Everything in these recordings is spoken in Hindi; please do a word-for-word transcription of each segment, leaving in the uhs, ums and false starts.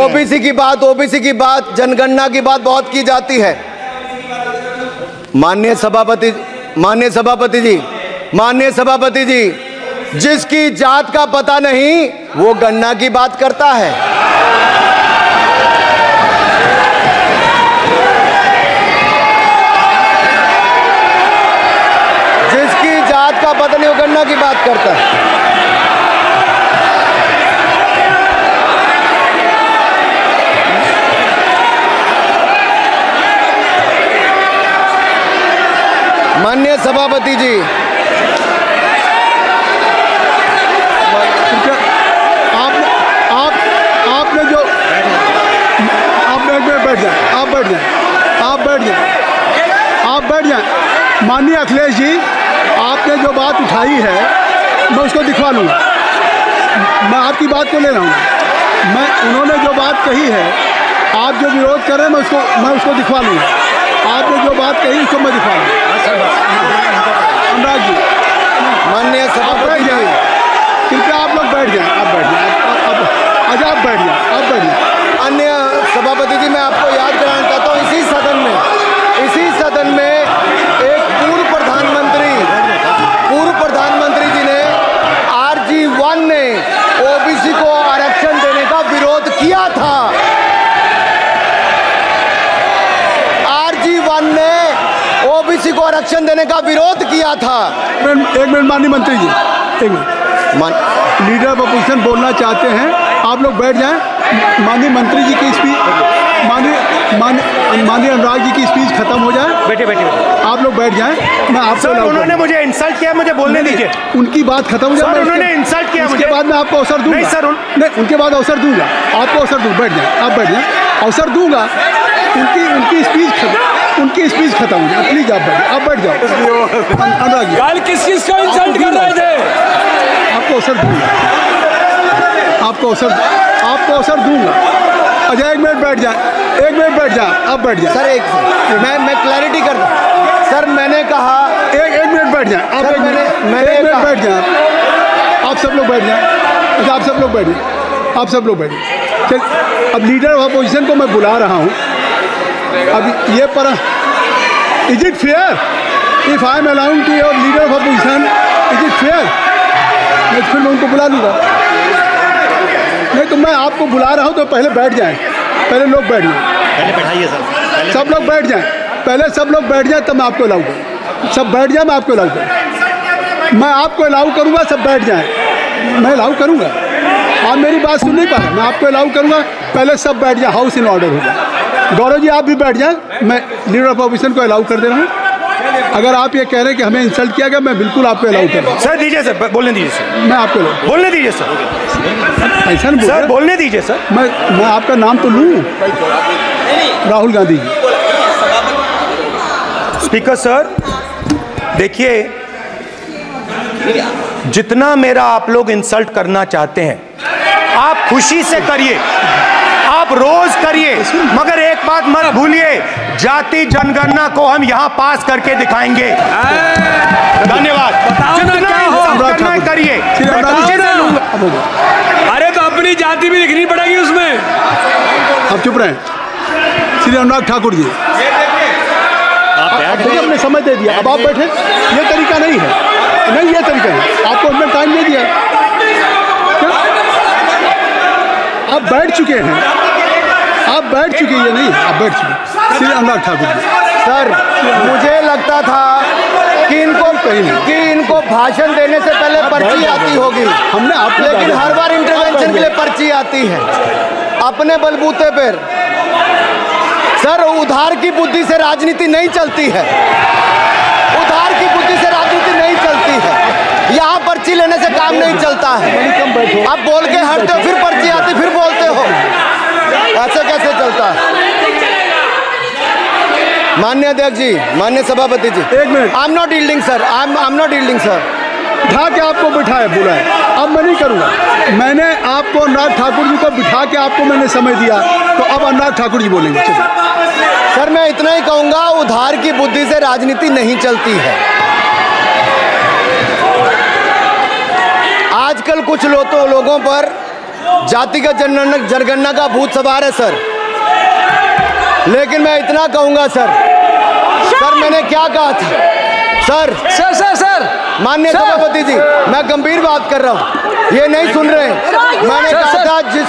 ओबीसी की बात ओबीसी की बात जनगणना की बात बहुत की जाती है। माननीय सभापति माननीय सभापति जी माननीय सभापति जी जिसकी जात का पता नहीं वो गणना की बात करता है। जिसकी जात का पता नहीं वो गणना की बात करता है। माननीय सभापति जी आप बैठ जाए आप बैठ जाए आप बैठ जाए माननीय अखिलेश जी, आपने जो बात उठाई है मैं उसको दिखवा लूँगा, मैं आपकी बात को ले रहा हूँ। मैं उन्होंने जो बात कही है, आप जो विरोध कर रहे हैं, मैं उसको मैं उसको दिखवा लूँगा। आपने जो बात कही उसको मैं दिखवा लूँगा। अनुराग जी, माननीय सभापति जी, कृपया आप लोग बैठ जाए आप बैठ जाए आज आप बैठ जाए आप बैठ जाए अन्य सभापति जी, मैं आपको याद कराना चाहता हूँ, इसी सदन में इसी सदन में एक पूर्व प्रधानमंत्री पूर्व प्रधानमंत्री जी ने आरजी वन ने ओबीसी को आरक्षण देने का विरोध किया था। आरजी वन ने ओबीसी को आरक्षण देने का विरोध किया था। एक मिनट माननीय मंत्री जी, एक मिनट, लीडर ऑफ अपोजिशन बोलना चाहते हैं, आप लोग बैठ जाएं। माननीय मंत्री जी की स्पीच, माननीय माननीय अनुराग जी की स्पीच खत्म हो जाए। बैठे बैठे आप लोग बैठ जाएं। मैं आपसे उन्होंने मुझे इंसल्ट किया, मुझे बोलने दीजिए। उनकी बात खत्म हो जाए। उन्होंने इंसल्ट किया, उसके बाद मैं आपको अवसर दूंगा। नहीं सर, नहीं, उनके बाद अवसर दूंगा, आपको अवसर दूँ। बैठ जाए आप, बैठ जाए, अवसर दूंगा। उनकी उनकी स्पीच उनकी स्पीच खत्म हो जाए, प्लीज आप बैठ आप बैठ जाओ। अनुराग जी, किस चीज़ का इंसल्ट कर रहे थे? आपको अवसर दूंगा, आपको अवसर आपको अवसर दूंगा। अच्छा, एक मिनट बैठ जाए एक मिनट बैठ जाए आप बैठ जाए सर। एक मैं मैं क्लैरिटी कर दूँ सर, मैंने कहा एक एक मिनट बैठ जाए आप। मैंने मैंने एक मिनट बैठ जाए आप सब लोग बैठ जाए अच्छा आप सब लोग बैठ जाए आप सब लोग बैठ जाए चलिए, अब लीडर ऑफ अपोजिशन को मैं बुला रहा हूँ। अब ये पर is it fair if I am allowed to your leader of opposition, is it fair? मैं फिर मैं उनको बुला लूँगा। नहीं तो मैं आपको बुला रहा हूँ, तो पहले बैठ जाएं, पहले लोग बैठ जाएं। पहले बैठाइए सर, सब लोग बैठ जाएं, पहले सब लोग बैठ जाएं, तब मैं आपको अलाउ करूँ। सब बैठ जाएं, मैं आपको अलाउ करूँ मैं आपको अलाउ करूँगा सब बैठ जाएं, मैं अलाउ करूँगा। आप मेरी बात सुन नहीं पाए, मैं आपको अलाउ करूँगा, पहले सब बैठ जाए, हाउस इन ऑर्डर होगा। गौरव जी, आप भी बैठ जाएँ, मैं लीडर ऑफ अपोजिशन को अलाउ कर दे रहा हूँ। अगर आप ये कह रहे हैं कि हमें इंसल्ट किया गया, मैं बिल्कुल आपको अलाउ करूँगा। सर दीजिए सर, बोलने दीजिए सर, मैं आपको बोलने दीजिए सर ऐसा बोल सर बोलने दीजिए सर। मैं मैं आपका नाम तो लूँ, राहुल गांधी जी। स्पीकर सर, देखिए, जितना मेरा आप लोग इंसल्ट करना चाहते हैं, आप खुशी से करिए, आप रोज करिए, मगर एक बात मत भूलिए, जाति जनगणना को हम यहाँ पास करके दिखाएंगे। धन्यवाद। जितना करिए, अरे तो अपनी जाति भी दिखनी पड़ेगी उसमें। आप चुप रहें। श्री अनुराग ठाकुर जी, हमने समय दे दिया, अब आप बैठे। ये तरीका नहीं है, नहीं ये तरीका है। आपको हमने टाइम नहीं दिया, आप बैठ चुके हैं, आप बैठ चुके हैं। नहीं, आप बैठ चुके। श्री अनुराग ठाकुर जी, सर मुझे लगता था कि इनको कि इनको भाषण देने से पहले पर्ची आती होगी। हमने आप, लेकिन हर बार इंटरवेंशन के लिए पर्ची आती है अपने बलबूते पर। सर, उधार की बुद्धि से राजनीति नहीं चलती है, उधार की बुद्धि से राजनीति नहीं चलती है। यहाँ पर्ची लेने से काम नहीं चलता है। आप बोल के हटते हो, फिर पर्ची आती, फिर बोलते हो, ऐसा कैसे चलता है? माननीय अध्यक्ष जी, माननीय सभापति जी, एक minute. I am not yielding sir, I am I am not yielding sir. बिठा के आपको बिठाया, बुलाया, अब मैं नहीं करूँगा। मैंने आपको अनुराग ठाकुर जी को बिठा के आपको मैंने समय दिया, तो अब अनुराग ठाकुर जी बोलेंगे। चलिए सर, मैं इतना ही कहूँगा, उधार की बुद्धि से राजनीति नहीं चलती है। आजकल कुछ लोगों पर जातिगत जनगणना जनगणना का भूत सवार है सर, लेकिन मैं इतना कहूँगा सर, सर मैंने क्या कहा था सर, सर सर सर माननीय सभापति जी, मैं गंभीर बात कर रहा हूँ, ये नहीं सुन रहे हैं। मैंने कहा था जिस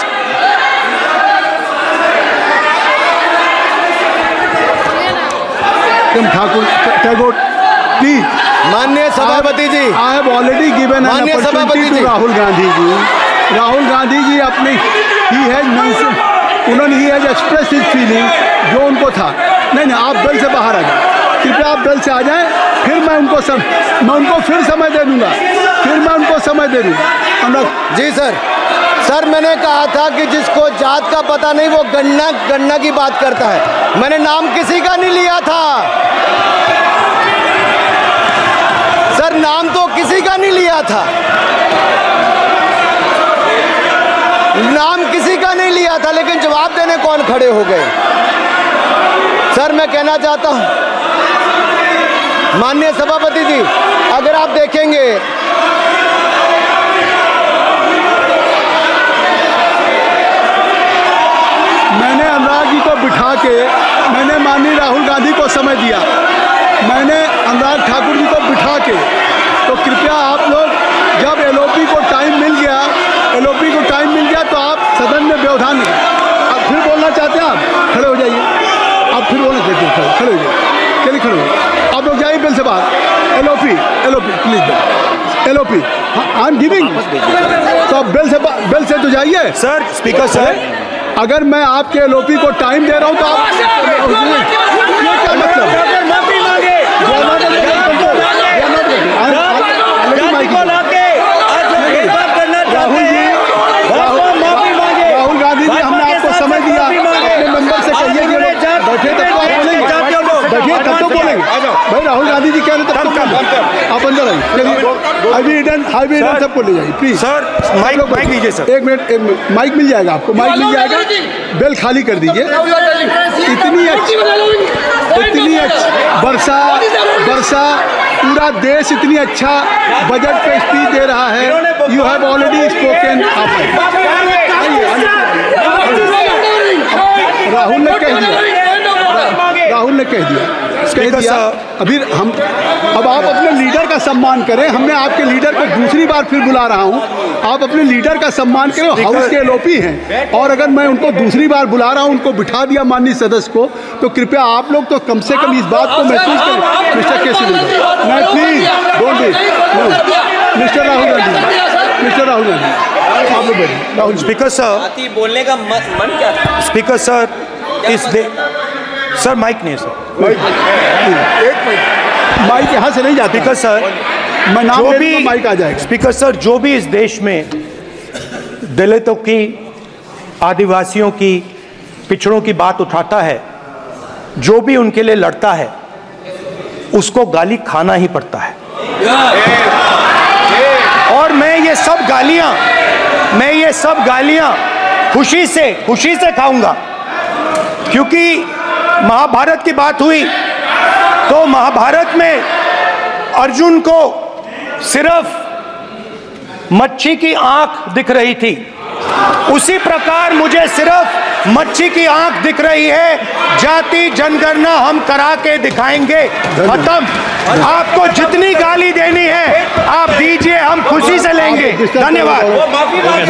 ठाकुर टैगोर प्लीज माननीय सभापति जी, आई हैव ऑलरेडी गिवन माननीय सभापति जी राहुल गांधी जी राहुल गांधी जी अपनी ही है उन्होंने ही हैज एक्सप्रेस हिज फीलिंग जो उनको था। नहीं नहीं, आप दल से बाहर आ जाए, कृपया आप दल से आ जाएं, फिर मैं उनको सम, मैं उनको फिर समय दे दूँगा फिर मैं उनको समय दे दूँगा जी। सर सर मैंने कहा था कि जिसको जात का पता नहीं वो गणना गणना की बात करता है, मैंने नाम किसी का नहीं लिया था सर, नाम तो किसी का नहीं लिया था, नाम किसी का नहीं लिया था, लेकिन जवाब देने कौन खड़े हो गए। सर मैं कहना चाहता हूँ माननीय सभापति जी, अगर आप देखेंगे मैंने अनुराग जी को बिठा के मैंने माननीय राहुल गांधी को समय दिया, मैंने अनुराग ठाकुर जी को बिठा के, तो कृपया आप लोग जब एलओपी को टाइम मिल गया एलओपी को टाइम मिल गया तो आप सदन में व्यवधान नहीं। अब फिर बोलना चाहते हैं आप, खड़े हो जाइए, आप फिर बोलना चाहते हैं, खड़े हो जाइए, चलिए खड़े हो जाइए आप लोग, जाइए बिल से बाहर। LOP LOP please LOP I am giving, तो आप बिल से बिल से तो जाइए सर। स्पीकर सर, अगर मैं आपके एलओपी को टाइम दे रहा हूं तो आप क्या मतलब माफी मांगे राहुल गांधी जी, हमने आपको समय दिया, अपने मेंबर से कहिए कि बैठे तक तो बोलेंगे, बैठिए तब तो बोलेंगे भाई। राहुल गांधी जी कह रहे थे आप अंदर आइए, अभी रिटर्न हाईवे सबको ले जाइए प्लीज सर। माइक माइक लीजिए सर, एक मिनट माइक मिल जाएगा आपको, माइक मिल जाएगा, बेल खाली कर दीजिए। इतनी अच्छी इतनी अच्छी वर्षा वर्षा पूरा देश इतनी अच्छा बजट पे स्पीच दे रहा है, you have already spoken. Rahul ने कह दिया राहुल ने कह दिया कह दिया अभी हम अब आप अपने लीडर का सम्मान करें, हमने आपके लीडर को दूसरी बार फिर बुला रहा हूं, आप अपने लीडर का सम्मान करें। हाउस के एलओपी हैं और अगर मैं उनको दूसरी बार बुला रहा हूं, उनको बिठा दिया माननीय सदस्य को, तो कृपया आप लोग तो कम से कम इस बात को महसूस करें। मिस्टर केसीवेंद्र मैं please don't be mister Rahul Gandhi mister Rahul Gandhi Rahul speaker sir बोलने का मन क्या था स्पीकर सर इस सर माइक नहीं सर माइक एक मिनट माइक यहाँ से नहीं जाती स्पीकर सर, मैं नाम ले लूं तो माइक आ जाएगा। स्पीकर सर, जो भी इस देश में दलितों की, आदिवासियों की, पिछड़ों की बात उठाता है, जो भी उनके लिए लड़ता है, उसको गाली खाना ही पड़ता है। और मैं ये सब गालियाँ मैं ये सब गालियाँ खुशी से खुशी से खाऊंगा, क्योंकि महाभारत की बात हुई तो महाभारत में अर्जुन को सिर्फ मच्छी की आंख दिख रही थी, उसी प्रकार मुझे सिर्फ मच्छी की आंख दिख रही है। जाति जनगणना हम करा के दिखाएंगे, खत्म। आपको जितनी गाली देनी है आप दीजिए, हम खुशी से लेंगे। धन्यवाद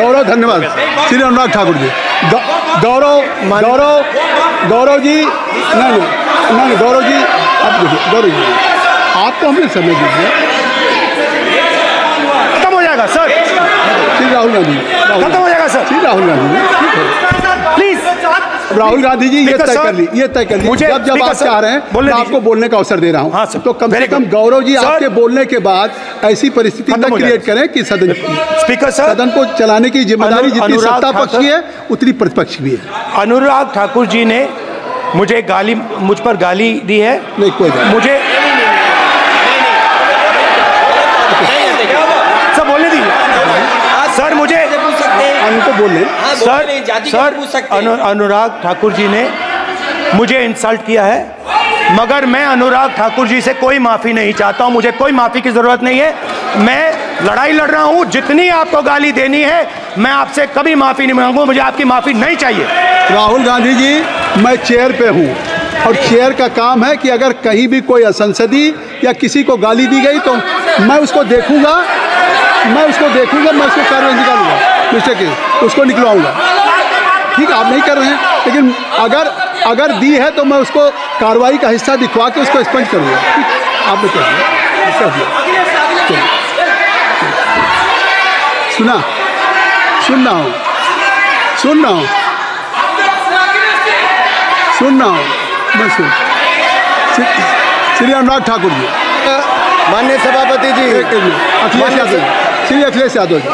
गौरव, धन्यवाद श्री अनुराग ठाकुर जी। गौरव गौरव गौरव जी नहीं नहीं गौरव जी आप देखिए, गौरव जी आपको हमने समय दीजिए, खत्म हो जाएगा सर। श्री राहुल गांधी खत्म हो जाएगा सर। श्री राहुल गांधी प्लीज राहुल गांधी जी ये तय कर ली ये तय कर ली जब जब आप चाह रहे हैं आपको बोलने का अवसर दे रहा हूँ, तो कम से कम गौरव जी आपके बोलने के बाद ऐसी परिस्थिति तक क्रिएट करें कि सदन स्पीकर सर सदन को चलाने की जिम्मेदारी जितनी सत्ता पक्ष की है उतनी प्रतिपक्ष भी है। अनुराग ठाकुर जी ने मुझे गाली मुझ पर गाली दी है, नहीं कोई मुझे सब बोलने दी सर, मुझे उनको बोलने सर सर अनुराग ठाकुर जी ने मुझे इंसल्ट किया है, मगर मैं अनुराग ठाकुर जी से कोई माफ़ी नहीं चाहता हूँ, मुझे कोई माफ़ी की ज़रूरत नहीं है। मैं लड़ाई लड़ रहा हूं। जितनी आपको गाली देनी है मैं आपसे कभी माफी नहीं मांगू, मुझे आपकी माफी नहीं चाहिए। राहुल गांधी जी, मैं चेयर पे हूं और चेयर का काम है कि अगर कहीं भी कोई असंसदीय या किसी को गाली दी गई तो मैं उसको देखूंगा, मैं उसको देखूंगा मैं उसको कार्रवाई निकालूंगा, उसको निकलवाऊंगा। ठीक है, आप नहीं कर रहे हैं, लेकिन अगर अगर दी है तो मैं उसको कार्रवाई का हिस्सा दिखवा के उसको एक्सपेंड करूँगा। आपने क्या सुना? सुन रहा हूँ सुन रहा हूँ सुन रहा हूँ मैं सुन। श्री अनुराग ठाकुर जी, माननीय सभापति जी, अखिलेश यादव, श्री अखिलेश यादव जी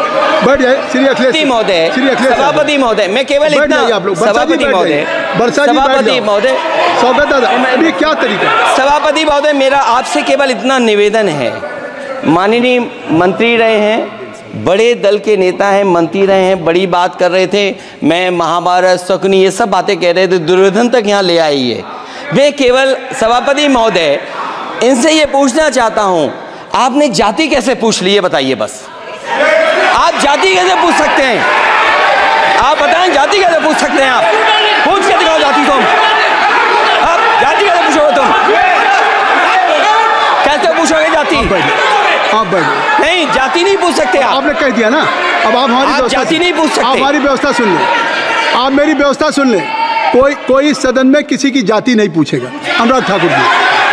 बैठ जाए। श्री अखिलेश महोदय, श्री अखिलेश सभापति महोदय, मैं केवल इतना, आप लोग सभापति महोदय, सभापति महोदय, स्वागत है। ये क्या तरीका? सभापति महोदय, मेरा आपसे केवल इतना निवेदन है, माननीय मंत्री रहे हैं, बड़े दल के नेता हैं, मंत्री रहे हैं, बड़ी बात कर रहे थे, मैं महाभारत शकुनी ये सब बातें कह रहे थे, दुर्योधन तक यहाँ ले आई है। मैं केवल सभापति महोदय इनसे ये पूछना चाहता हूँ, आपने जाति कैसे पूछ ली है बताइए? बस आप जाति कैसे पूछ सकते हैं? आप बताएं जाति कैसे पूछ सकते हैं? आप पूछ के दिखाओ जाति, तुम आप जाति कैसे पूछोगे? तुम कैसे पूछोगे जाति? आप बैठो। नहीं, जाति नहीं पूछ सकते आप। आपने कह दिया ना, अब आप हमारी जाति नहीं पूछ सकते। आप हमारी व्यवस्था सुन लें, आप मेरी व्यवस्था सुन लें, कोई कोई सदन में किसी की जाति नहीं पूछेगा। अनुराग ठाकुर जी,